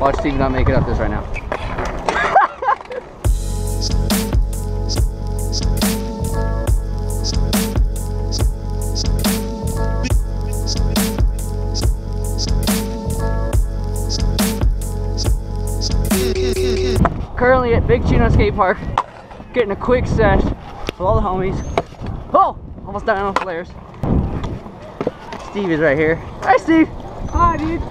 Watch Steve not make it up this right now. Currently at Big Chino Skate Park, getting a quick sesh with all the homies. Oh, almost died on the flares. Steve is right here. Hi, Steve. Hi, dude.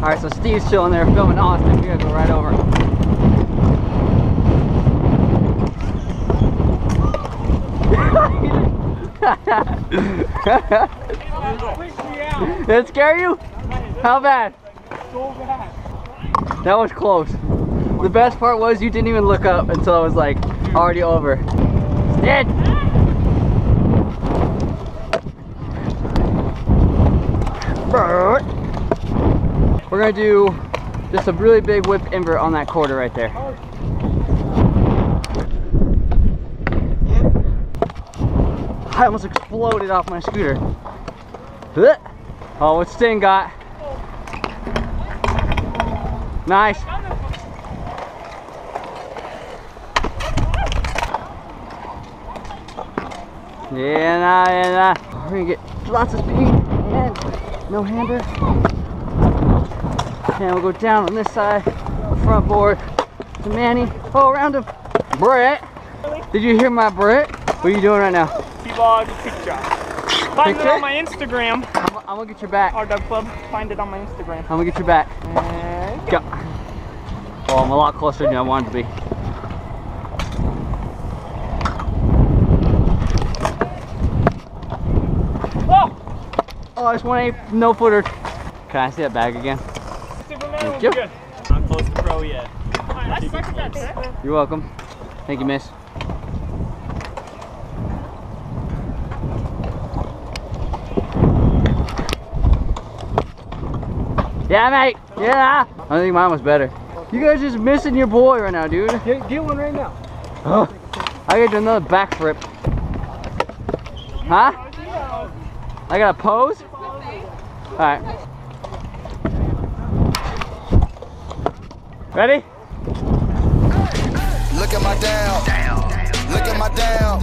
All right, so Steve's chilling there filming Austin. We're gonna go right over. Did it scare you? How bad? So bad. That was close. The best part was you didn't even look up until I was like already over. Dead. We're gonna do just a really big whip invert on that quarter right there. I almost exploded off my scooter. Oh, what Sting got. Nice. Yeah, nah. We're gonna get lots of speed and no hander. And we'll go down on this side, front board to Manny. Oh, around him. Brett. Did you hear my Brett? What are you doing right now? Vlog picture. Find it on my Instagram. I'm gonna get your back. R-Dub Club. Find it on my Instagram. I'm gonna get your back. And go. Oh, I'm a lot closer than I wanted to be. Oh, I just want a no footer. Can I see that bag again? Superman will be good. I'm close to pro yet. I suck at that. You're welcome. Thank you, miss. Yeah, mate. Yeah. I think mine was better. You guys are just missing your boy right now, dude. Get one right now. Oh, I got another backflip. Huh? I got a pose? All right. Ready? Look at my down. Look at my down.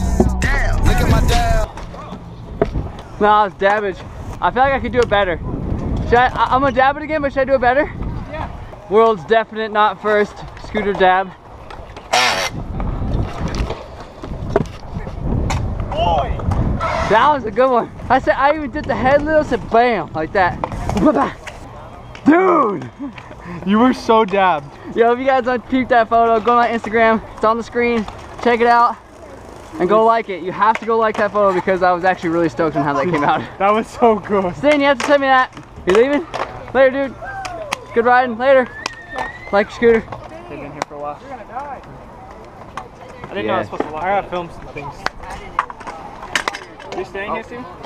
Look at my down. No, it's damage. I feel like I could do it better. I'm gonna dab it again, but should I do it better? Yeah. World's definite not first scooter dab. Boy. That was a good one. I said I even did the head little, said bam like that. Dude, you were so dabbed. Yo, if you guys don't peep that photo, go on Instagram. It's on the screen. Check it out. And go like it. You have to go like that photo because I was actually really stoked on how that came out. That was so cool. Stan, you have to send me that. You leaving? Later, dude. Good riding. Later. Like your scooter. They've been here for a while. You're gonna die. I didn't know I was supposed to walk. I gotta film some things. Are you staying here, Steve? I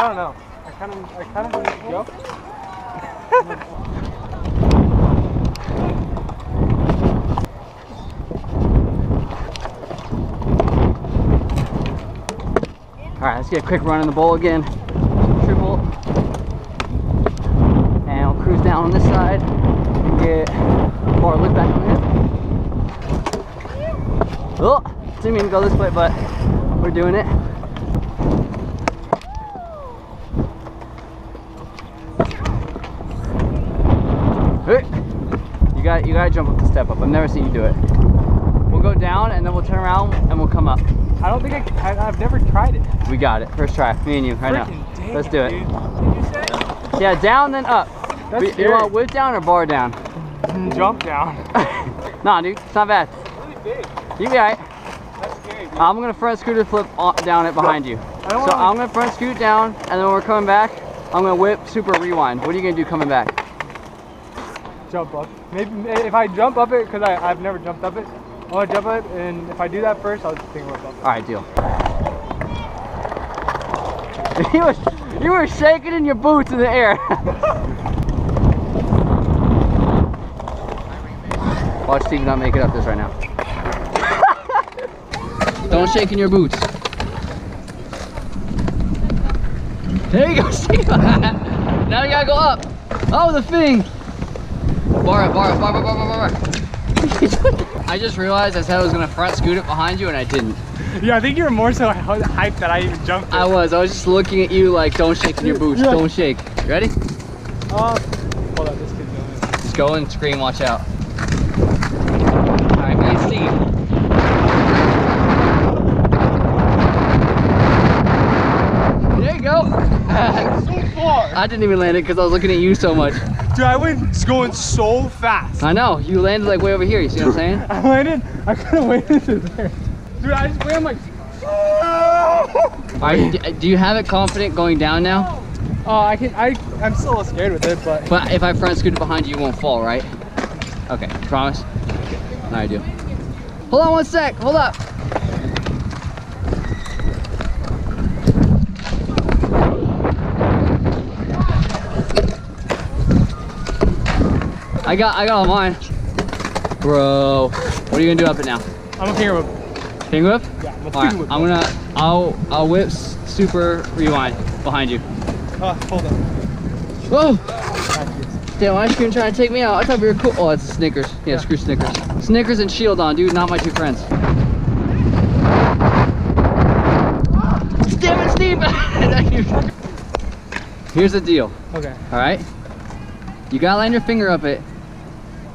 don't know. I kind of need to go. All right, let's get a quick run in the bowl again. Triple. And we'll cruise down on this side and get more loop back on here. Oh, didn't mean to go this way, but we're doing it. You gotta jump up the step up. I've never seen you do it. We'll go down and then we'll turn around and we'll come up. I don't think I've never tried it. We got it. First try. Me and you right now. Dang, let's do it. Dude. Yeah, down then up. You want whip down or bar down? Jump down. Nah, dude. It's not bad. It's really big. You be alright. That's scary, dude. I'm going to front scooter flip down it behind you. So I'm going to front scoot down and then when we're coming back, I'm going to whip super rewind. What are you going to do coming back? Jump up. Maybe if I jump up it, because I've never jumped up it. I'm gonna jump up, and if I do that first, I'll just think about that. All right, deal. You were shaking in your boots in the air. Watch Steve not make it up this right now. Don't shake in your boots. There you go, Steve. Now you gotta go up. Oh, the thing. Bar up, bar up, bar up, bar up, bar up. I just realized I said I was gonna front scoot it behind you and I didn't. Yeah, I think you were more so hyped that I even jumped it. I was just looking at you like, don't shake in your boots, yeah. Don't shake. You ready? Hold on, this kid's going. Just go and scream, watch out. Alright, guys, Steve. I didn't even land it because I was looking at you so much. Dude, I went going so fast. I know. You landed like way over here. You see what I'm saying? I landed. I could have waited to there. Dude, I just went. I'm like, oh! All right, do you have it confident going down now? Oh, I'm still scared with it, but. But if I front scoot behind you, you won't fall, right? Okay. Promise? No, I do. Hold on one sec. Hold up. I got all mine. Bro, what are you gonna do up it now? I'm gonna finger whip. Finger whip? Yeah, I'm gonna finger whip. I'll whip super rewind behind you. Hold on. Whoa! Damn, why are you trying to take me out? I thought we were cool. Oh, it's Snickers. Yeah, screw Snickers. Snickers and Shield on, dude, not my two friends. Damn it, Steve! Here's the deal. Okay. Alright? You gotta land your finger up it.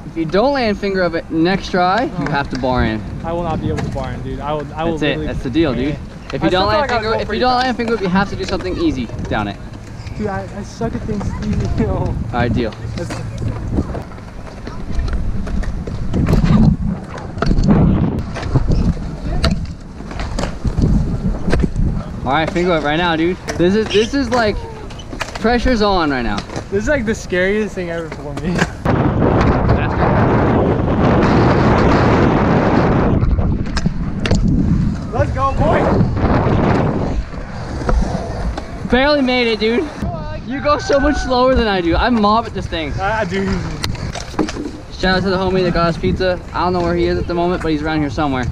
If you don't land finger up it next try, you have to bar in. I will not be able to bar in, dude. I will That's it. That's the deal, dude. If you don't land finger, you have to do something easy down it. Dude, I suck at things easy. All right, deal. All right, finger up right now, dude. This is like pressure's on right now. This is like the scariest thing ever for me. Let's go, boy! Barely made it, dude. You go so much slower than I do. I mob at this thing. I do. Shout out to the homie that got us pizza. I don't know where he is at the moment, but he's around here somewhere.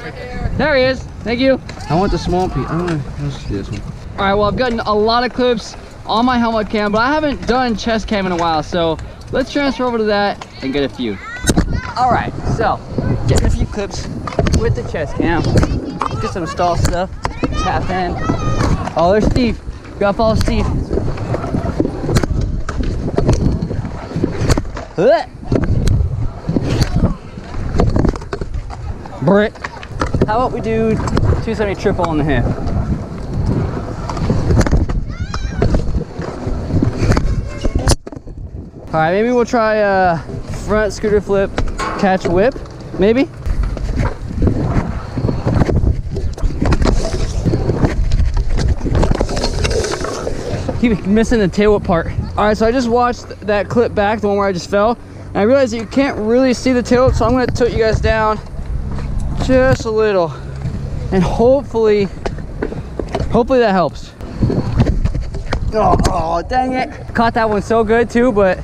Right here. There he is. Thank you. I want the small pizza. I don't know. Let's do this one. All right, well, I've gotten a lot of clips on my helmet cam, but I haven't done chest cam in a while, so let's transfer over to that and get a few. All right, so getting a few clips with the chest cam. Get some stall stuff, tap in. Oh, there's Steve. You gotta follow Steve. Brick. How about we do 270 triple on the hip? All right, maybe we'll try a front scooter flip, catch whip, maybe? Keep missing the tail whip part. All right, so I just watched that clip back, the one where I just fell, and I realized that you can't really see the tail whip, so I'm gonna tilt you guys down just a little, and hopefully that helps. Oh, dang it. Caught that one so good too, but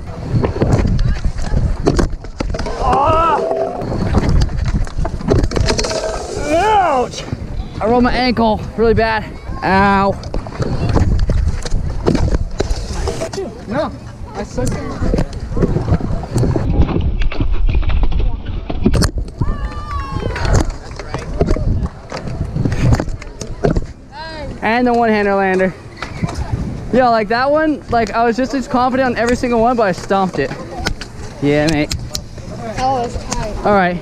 ouch! I rolled my ankle really bad. Ow! No, I suck. And the one-hander lander. Yeah, like that one, like I was just as confident on every single one, but I stomped it. Yeah, mate. Oh, it's tight. All right,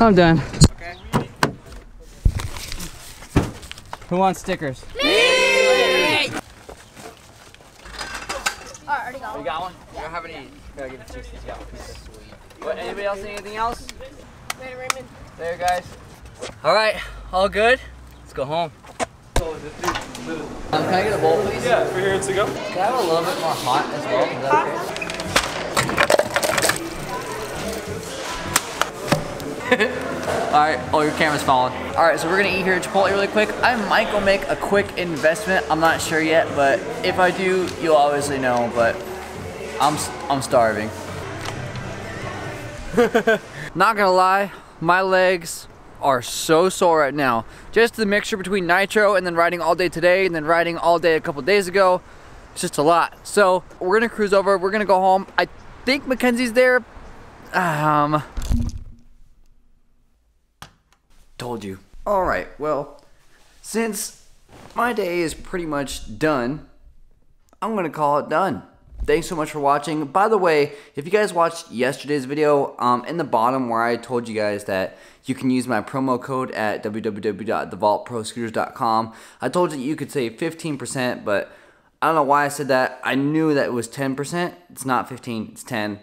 I'm done. Okay. Who wants stickers? Me! Oh, I already got one. You got one? Yeah. I don't have any. Yeah. Give it to you. What, anybody else need anything else? Later, Raymond. Later, guys. All right, all good. Let's go home. Can I get a bowl, please? Yeah, for here to go. Can I have a little bit more hot as well? Is that okay? Alright, oh, your camera's falling. Alright, so we're gonna eat here at Chipotle really quick. I might go make a quick investment. I'm not sure yet, but if I do, you'll obviously know, but I'm starving. Not gonna lie, my legs are so sore right now. Just the mixture between nitro and then riding all day today and then riding all day a couple days ago, it's just a lot. So we're gonna cruise over, we're gonna go home. I think Mackenzie's there. Told you. All right, well, since my day is pretty much done, I'm gonna call it done. Thanks so much for watching. By the way, if you guys watched yesterday's video, in the bottom where I told you guys that you can use my promo code at www.thevaultproscooters.com, I told you you could save 15%, but I don't know why I said that. I knew that it was 10%. It's not 15, it's 10.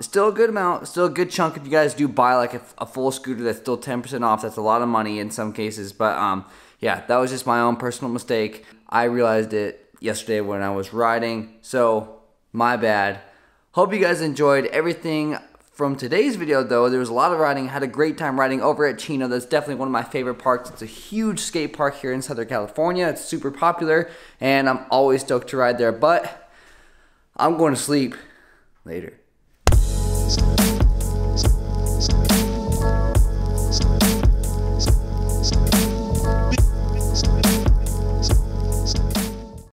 Still a good amount, still a good chunk if you guys do buy like a full scooter. That's still 10% off. That's a lot of money in some cases, but yeah, that was just my own personal mistake. I realized it yesterday when I was riding, so my bad. Hope you guys enjoyed everything from today's video though. There was a lot of riding. I had a great time riding over at Chino. That's definitely one of my favorite parks. It's a huge skate park here in Southern California. It's super popular and I'm always stoked to ride there, but I'm going to sleep later.